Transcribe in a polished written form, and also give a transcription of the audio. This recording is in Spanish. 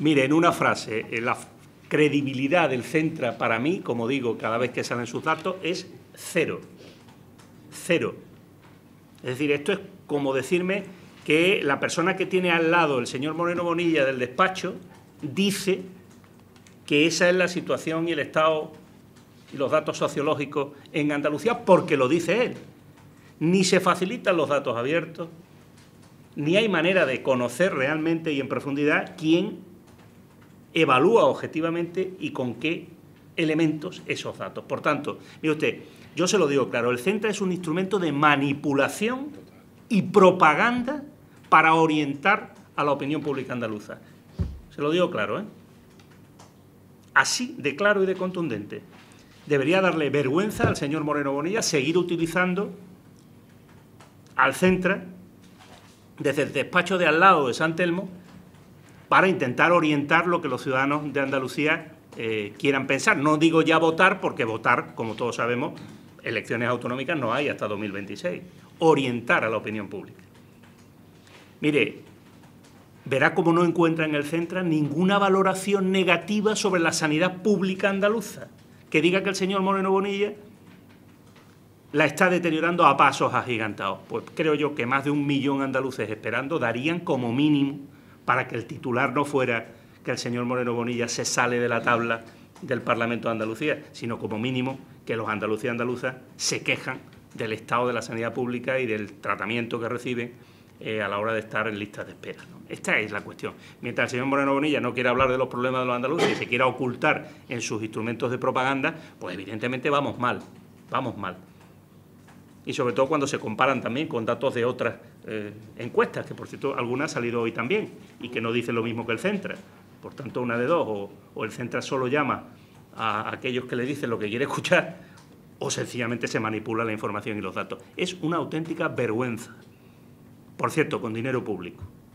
Mire, en una frase, la credibilidad del Centro para mí, como digo cada vez que salen sus datos, es cero. Cero. Es decir, esto es como decirme que la persona que tiene al lado el señor Moreno Bonilla del despacho dice que esa es la situación y el estado y los datos sociológicos en Andalucía porque lo dice él. Ni se facilitan los datos abiertos, ni hay manera de conocer realmente y en profundidad quién evalúa objetivamente y con qué elementos esos datos. Por tanto, mire usted, yo se lo digo claro, el Centro es un instrumento de manipulación y propaganda para orientar a la opinión pública andaluza. Se lo digo claro, ¿eh? Así de claro y de contundente. Debería darle vergüenza al señor Moreno Bonilla seguir utilizando al Centro desde el despacho de al lado de San Telmo para intentar orientar lo que los ciudadanos de Andalucía quieran pensar. No digo ya votar, porque votar, como todos sabemos, elecciones autonómicas no hay hasta 2026. Orientar a la opinión pública. Mire, verá cómo no encuentra en el Centro ninguna valoración negativa sobre la sanidad pública andaluza, que diga que el señor Moreno Bonilla la está deteriorando a pasos agigantados. Pues creo yo que más de 1 millón andaluces esperando darían como mínimo para que el titular no fuera que el señor Moreno Bonilla se sale de la tabla del Parlamento de Andalucía, sino como mínimo que los andaluces y andaluzas se quejan del estado de la sanidad pública y del tratamiento que reciben a la hora de estar en listas de espera, ¿no? Esta es la cuestión. Mientras el señor Moreno Bonilla no quiera hablar de los problemas de los andaluces y se quiera ocultar en sus instrumentos de propaganda, pues evidentemente vamos mal, vamos mal. Y sobre todo cuando se comparan también con datos de otras encuestas, que por cierto alguna ha salido hoy también y que no dice lo mismo que el Centro. Por tanto, una de dos, o el Centro solo llama a aquellos que le dicen lo que quiere escuchar o sencillamente se manipula la información y los datos. Es una auténtica vergüenza, por cierto, con dinero público.